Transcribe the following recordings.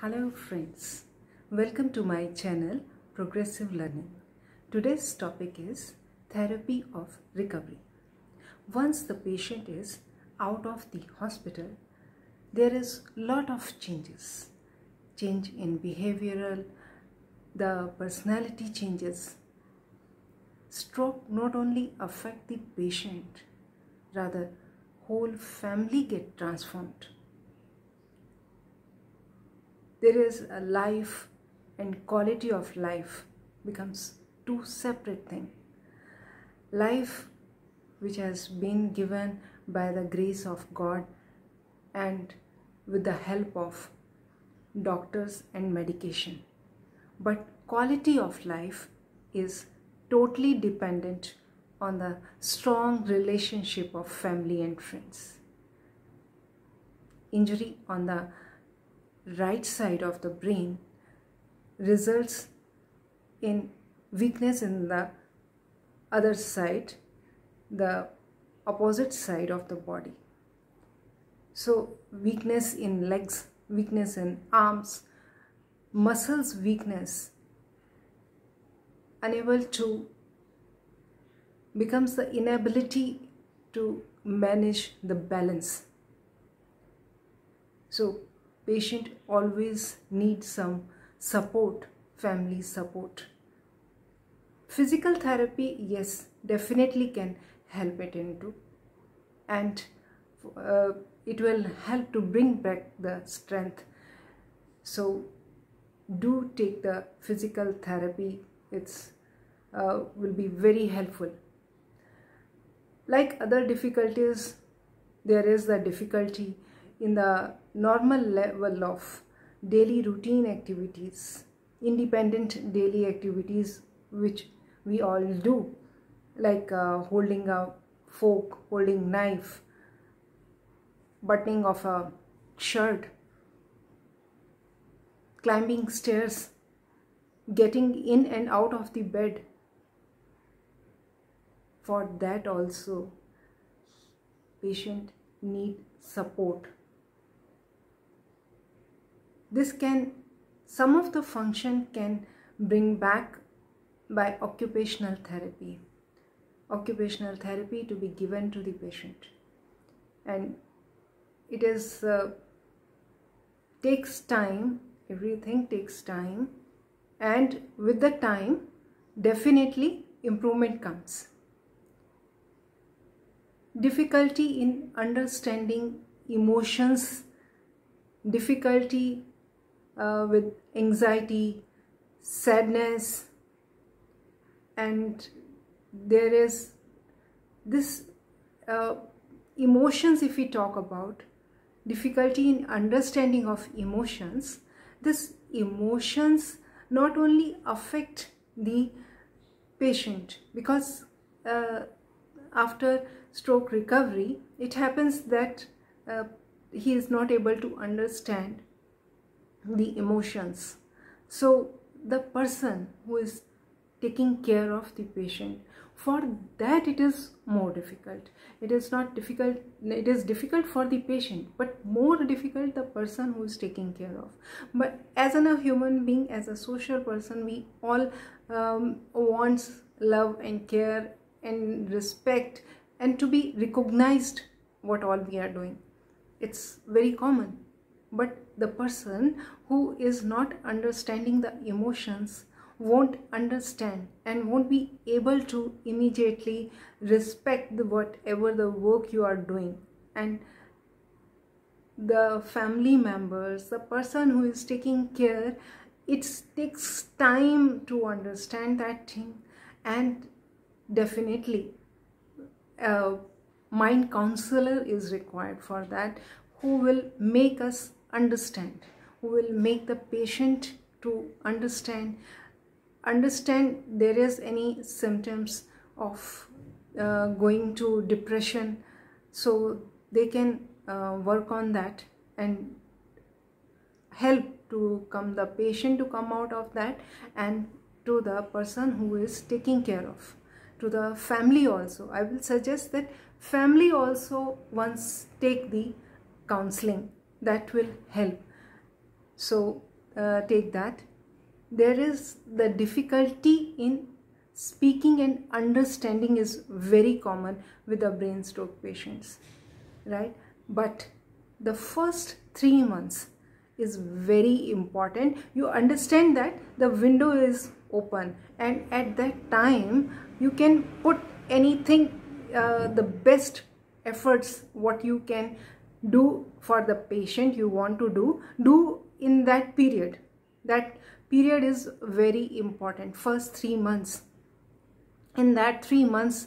Hello friends, welcome to my channel Progressive Learning. Today's topic is therapy of recovery. Once the patient is out of the hospital, there is a lot of changes. Change in behavioral, the personality changes. Stroke not only affect the patient, rather whole family get transformed. There is a life and quality of life becomes two separate things. Life which has been given by the grace of God and with the help of doctors and medication. But quality of life is totally dependent on the strong relationship of family and friends. Injury on the right side of the brain results in weakness in the other side, the opposite side of the body. So weakness in legs, weakness in arms, muscles weakness, unable to becomes the inability to manage the balance. So patient always needs some support, family support. Physical therapy, yes, definitely can help it into, and it will help to bring back the strength. So do take the physical therapy. It's will be very helpful. Like other difficulties, there is the difficulty in the normal level of daily routine activities, independent daily activities which we all do, like holding a fork, holding knife, buttoning of a shirt, climbing stairs, getting in and out of the bed. For that also, patient need support. Some of the function can bring back by occupational therapy. Occupational therapy to be given to the patient, and it is takes time. Everything takes time, and with the time, definitely improvement comes. Difficulty in understanding emotions, difficulty with anxiety, sadness, and there is this emotions. If we talk about difficulty in understanding of emotions, this emotions not only affect the patient, because after stroke recovery, it happens that he is not able to understand the emotions. So the person who is taking care of the patient, for that it is more difficult. It is not difficult, it is difficult for the patient, but more difficult the person who is taking care of. But as a human being, as a social person, we all want love and care and respect, and to be recognized what all we are doing. It's very common. But the person who is not understanding the emotions won't understand and won't be able to immediately respect whatever the work you are doing. And the family members, the person who is taking care, it takes time to understand that thing. And definitely a mind counselor is required for that, who will make us understand, who will make the patient to understand there is any symptoms of going to depression, so they can work on that and help to come the patient to come out of that, and to the person who is taking care of, to the family also. I will suggest that family also once take the counseling. That will help. So take that. There is the difficulty in speaking and understanding is very common with the brain stroke patients, right? But the first 3 months is very important. You understand that the window is open, and at that time you can put anything, the best efforts what you can do for the patient you want to do in that period. That period is very important, first 3 months. In that 3 months,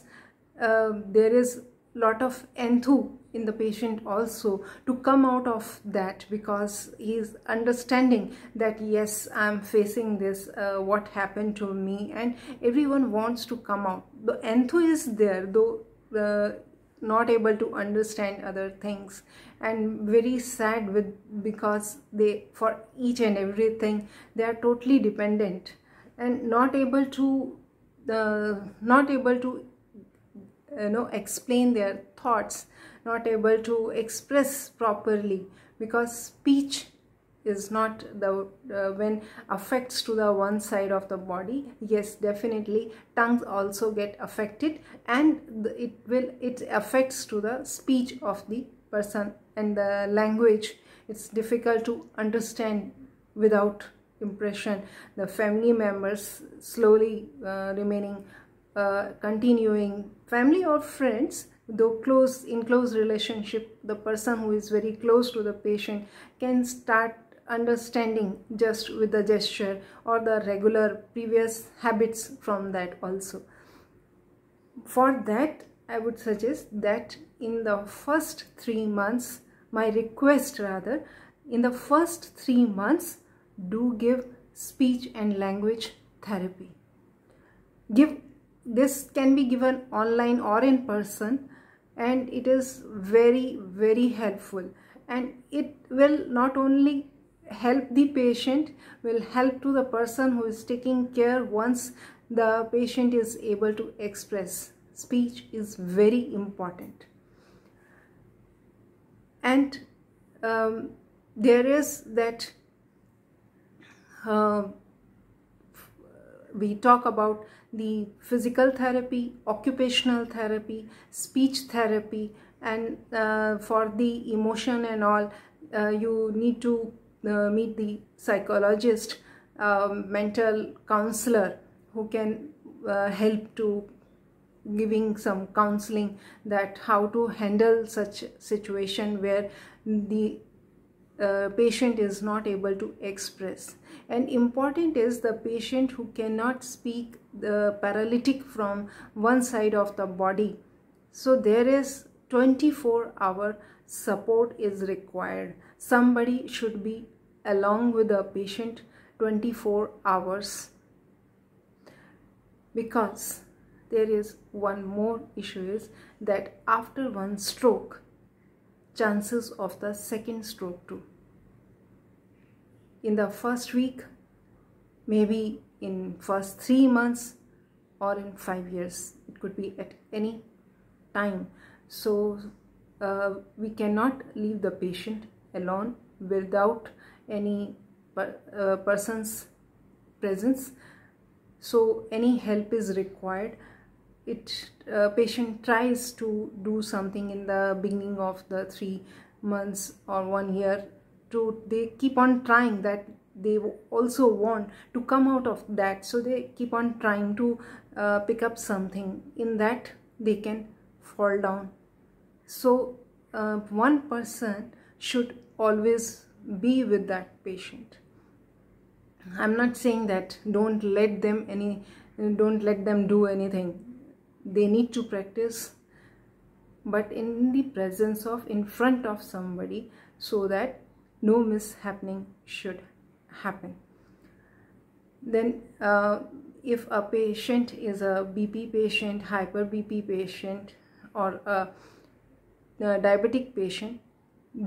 there is lot of enthu in the patient also to come out of that, because he is understanding that yes, I am facing this, what happened to me, and everyone wants to come out. The enthu is there, though not able to understand other things, and very sad because they, for each and everything, they are totally dependent and not able to explain their thoughts, not able to express properly, because speech is not the when affects to the one side of the body. Yes, definitely tongues also get affected, and it affects to the speech of the person, and the language, it's difficult to understand without impression. The family members slowly remaining continuing, family or friends, though in close relationship, the person who is very close to the patient can start understanding just with the gesture or the regular previous habits from that also. For that, I would suggest that in the first 3 months, my request rather, in the first 3 months, do give speech and language therapy. This can be given online or in person, and it is very, very helpful, and it will not only help the patient, will help to the person who is taking care once the patient is able to express. Speech is very important. And there is that we talk about the physical therapy, occupational therapy, speech therapy, and for the emotion and all, you need to meet the psychologist, mental counselor, who can help to giving some counseling, that how to handle such situation where the patient is not able to express. And important is the patient who cannot speak, the paralytic from one side of the body. So there is 24-hour support is required. Somebody should be along with the patient 24 hours. Because there is one more issue, is that after one stroke, chances of the second stroke too. In the first week, maybe in first 3 months, or in 5 years, it could be at any time. So we cannot leave the patient alone without any person's presence. So any help is required. Patient tries to do something in the beginning of the 3 months or 1 year. They keep on trying, that they also want to come out of that, so they keep on trying to pick up something. In that, they can fall down. So one person should always be with that patient. I'm not saying that don't let them do anything. They need to practice, but in the presence of, in front of somebody, so that no mishappening should happen. Then if a patient is a BP patient, hyper BP patient, or a diabetic patient,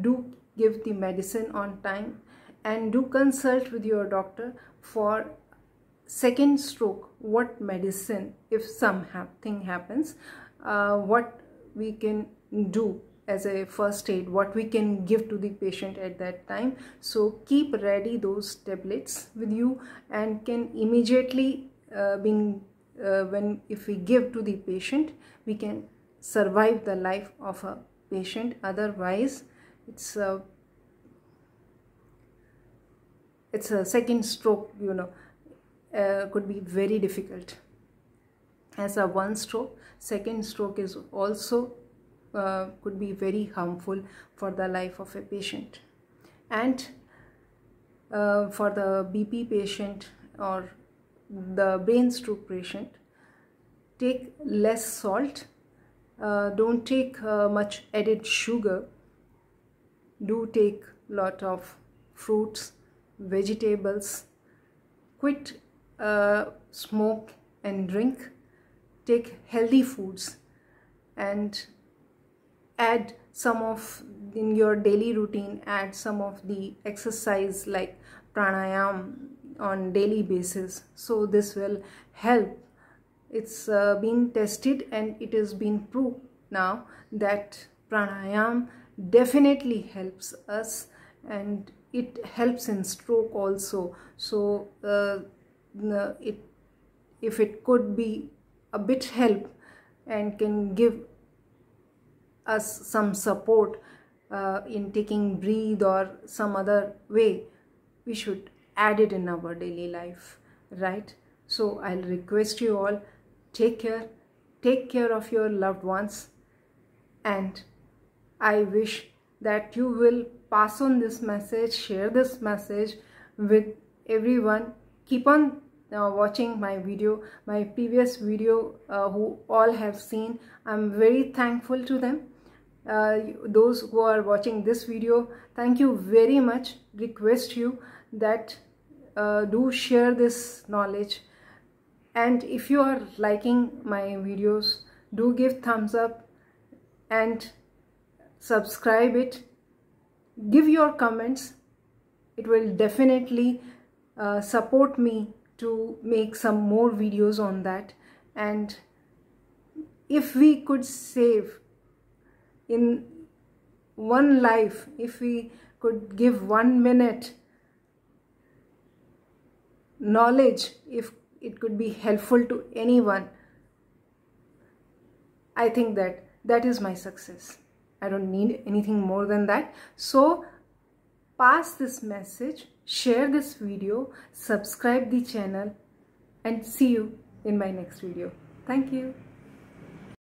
do give the medicine on time, and do consult with your doctor for second stroke, what medicine, if something happens, what we can do as a first aid, what we can give to the patient at that time. So keep ready those tablets with you and can immediately if we give to the patient, we can survive the life of a patient. Otherwise it's a second stroke, could be very difficult. As a one stroke, second stroke is also could be very harmful for the life of a patient. And for the BP patient or the brain stroke patient, take less salt, don't take much added sugar, do take lot of fruits, vegetables, quit smoke and drink, take healthy foods, and add some of in your daily routine, add some of the exercise like pranayam on daily basis. So this will help. It's been tested and it has been proved now that pranayam definitely helps us, and it helps in stroke also. So if it could be a bit help and can give us some support in taking breathe or some other way, we should add it in our daily life, right? So I'll request you all, take care of your loved ones, and I wish that you will pass on this message, share this message with everyone. Keep on watching my previous video, who all have seen. I'm very thankful to them. Those who are watching this video, thank you very much. Request you that do share this knowledge, and if you are liking my videos, do give thumbs up and subscribe it. Give your comments. It will definitely support me to make some more videos on that. And if we could save in one life, if we could give 1 minute knowledge, if it could be helpful to anyone, I think that is my success. I don't need anything more than that. So pass this message, share this video, subscribe the channel, and see you in my next video. Thank you.